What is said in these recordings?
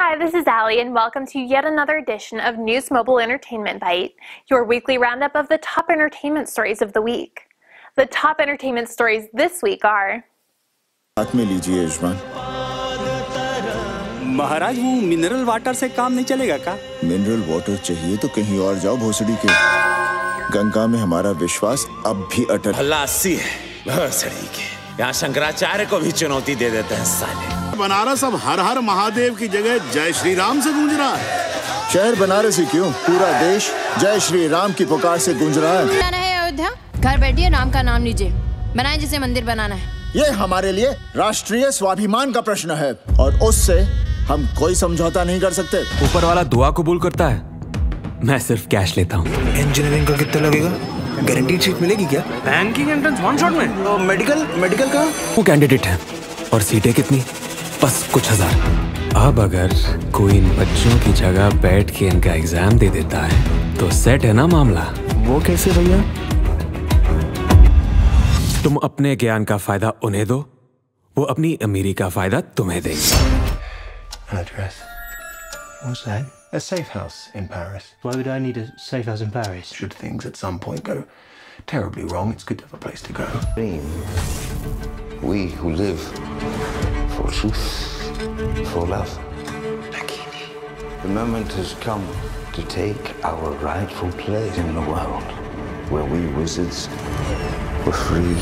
Hi, this is Allie, and welcome to yet another edition of News Mobile Entertainment Bite, your weekly roundup of the top entertainment stories of the week. The top entertainment stories this week are... महाराज वो mineral water से काम नहीं चलेगा का? Mineral water चाहिए तो कहीं और जाओ भोसड़ी के। गंगा में हमारा विश्वास अब भी अटल। हलासी है भोसड़ी के। यहाँ शंकराचार्य को भी चुनौती दे देते हैं साले। बनारस अब हर हर महादेव की जगह जय श्री राम से गूंज रहा है। शहर बनारस ही क्यों, पूरा देश जय श्री राम की पुकार से गूंज रहा है। जाना है अयोध्या, घर बैठिए, राम का नाम लीजिए, बनाए जिसे मंदिर बनाना है। ये हमारे लिए राष्ट्रीय स्वाभिमान का प्रश्न है और उससे हम कोई समझौता नहीं कर सकते। ऊपर वाला दुआ कबूल करता है, मैं सिर्फ कैश लेता हूँ। इंजीनियरिंग का कितना लगेगा? गारंटीड सीट मिलेगी क्या? बैंकिंग एंट्रेंस वन शॉट में? तो मेडिकल का वो कैंडिडेट है और सीटें कितनी? बस कुछ हजार। अब अगर कोई इन बच्चों की जगह बैठ के इनका एग्जाम दे देता है तो सेट है ना मामला। वो कैसे भैया? तुम अपने ज्ञान का फायदा उन्हें दो, वो अपनी अमीरी का फायदा तुम्हें देंगे। An address. What's that? A safe house in Paris. Why would I need a safe house in Paris? Should things at some point go terribly wrong, it's good to have a place to go. We who live for truth, for love. Lakini. The moment has come to take our rightful place in the world where we wizards were free.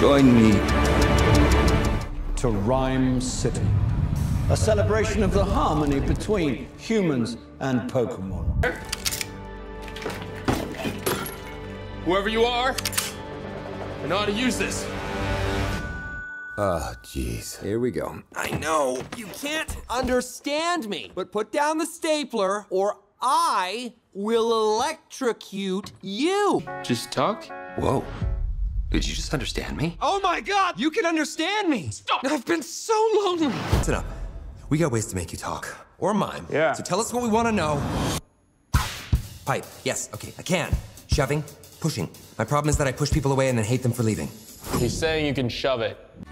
Join me to Rhyme City, a celebration of the harmony between humans and Pokemon. Whoever you are, I know how to use this. Oh, jeez. Here we go. I know you can't understand me, but put down the stapler or I will electrocute you. Just talk? Whoa. Did you just understand me? Oh my God! You can understand me! Stop! I've been so lonely! Listen up. We got ways to make you talk. Or mime. Yeah. So tell us what we want to know. Pipe. Yes, okay, I can. Shoving, pushing. My problem is that I push people away and then hate them for leaving. He's saying you can shove it.